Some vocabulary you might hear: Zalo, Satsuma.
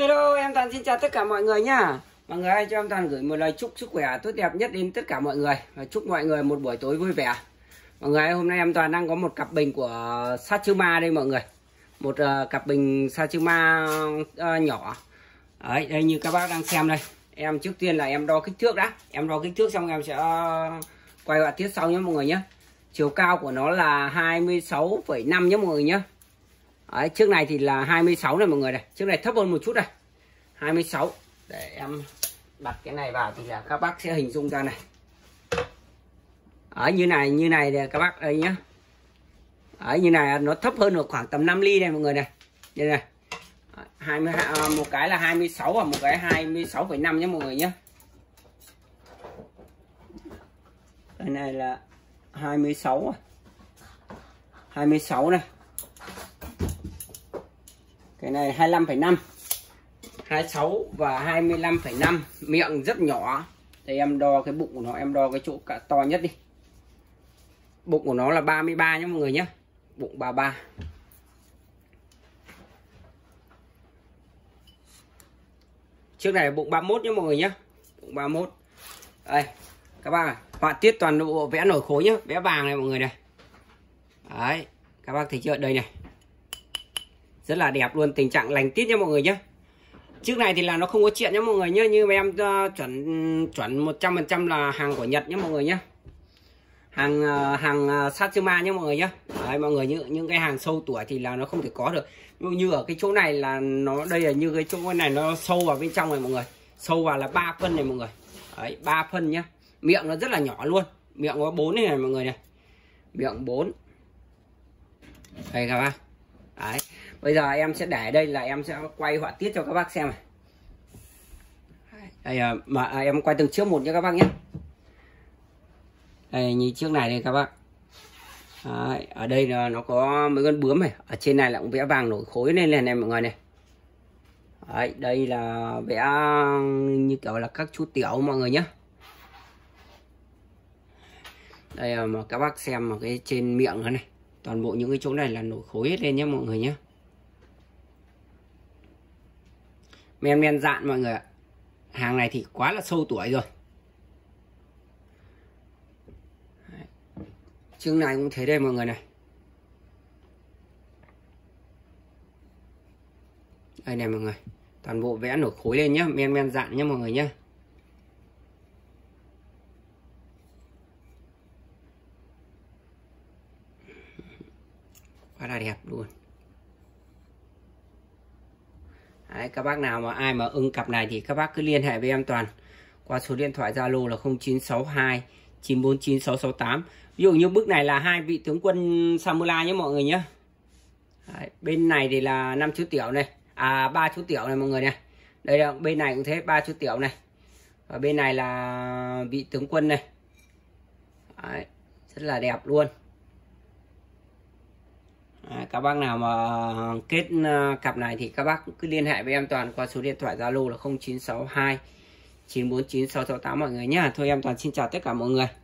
Hello, em Toàn xin chào tất cả mọi người nhá. Mọi người ơi, cho em Toàn gửi một lời chúc sức khỏe tốt đẹp nhất đến tất cả mọi người. Và chúc mọi người một buổi tối vui vẻ. Mọi người ơi, hôm nay em Toàn đang có một cặp bình của Satsuma đây mọi người. Một cặp bình Satsuma nhỏ. Đấy, đây như các bác đang xem đây. Em trước tiên là em đo kích thước đã. Em đo kích thước xong em sẽ quay họa tiết sau nhé mọi người nhé. Chiều cao của nó là 26,5 nhé mọi người nhé. Đấy, trước này thì là 26 này mọi người này. Trước này thấp hơn một chút này, 26. Để em đặt cái này vào thì là các bác sẽ hình dung ra này. Đấy, như này các bác đây nhá. Đấy, như này nó thấp hơn được khoảng tầm 5 ly này mọi người này. Đây này. 20, một cái là 26 và một cái 26,5 nhé mọi người nhé. Cái này là 26 này. Cái này 25,5, 26 và 25,5. Miệng rất nhỏ. Thì em đo cái bụng của nó, em đo cái chỗ cả to nhất đi. Bụng của nó là 33 nhé mọi người nhé. Bụng 33. Trước này là bụng 31 nhé mọi người nhé. Bụng 31. Đây, các bác ạ, họa tiết toàn bộ vẽ nổi khối nhé. Vẽ vàng này mọi người này. Đấy, các bác thấy chưa? Đây này, rất là đẹp luôn, tình trạng lành tít nhé mọi người nhé. Trước này thì là nó không có chuyện nhé mọi người nhé. Như em chuẩn 100% là hàng của Nhật nhé mọi người nhé. Hàng Satsuma nhé mọi người nhé. Đấy, mọi người, những cái hàng sâu tuổi thì là nó không thể có được. Như ở cái chỗ này là nó, đây là như cái chỗ này nó sâu vào bên trong này mọi người. Sâu vào là 3 phân này mọi người. Đấy, 3 phân nhé. Miệng nó rất là nhỏ luôn. Miệng có 4 này mọi người này. Miệng 4. Đây các bác. Đấy. Bây giờ em sẽ để đây là em sẽ quay họa tiết cho các bác xem này. Đây, mà em quay từng chiếc một nhé các bác nhé. Đây, nhìn chiếc này đây các bác. Đấy, ở đây là nó có mấy con bướm này. Ở trên này là cũng vẽ vàng nổi khối lên này mọi người này. Đấy, đây là vẽ như kiểu là các chú tiểu mọi người nhé. Đây mà các bác xem mà cái trên miệng nó này. Toàn bộ những cái chỗ này là nổi khối hết lên nhé mọi người nhé. Men dạn mọi người ạ. Hàng này thì quá là sâu tuổi rồi. Chương này cũng thế đây mọi người này. Đây này mọi người. Toàn bộ vẽ nổi khối lên nhé. Men dạn nhé mọi người nhé. Quá là đẹp luôn. Đấy, các bác nào mà ai mà ưng cặp này thì các bác cứ liên hệ với em Toàn qua số điện thoại Zalo là 0962 949668. Ví dụ như bức này là hai vị tướng quân samurai nhé mọi người nhé. Đấy, bên này thì là 5 chú tiểu này, à 3 chú tiểu này mọi người này. Đây là bên này cũng thế, 3 chú tiểu này. Và bên này là vị tướng quân này. Đấy, rất là đẹp luôn. Các bác nào mà kết cặp này thì các bác cứ liên hệ với em Toàn qua số điện thoại Zalo là 0962 949668 mọi người nhé. Thôi em Toàn xin chào tất cả mọi người.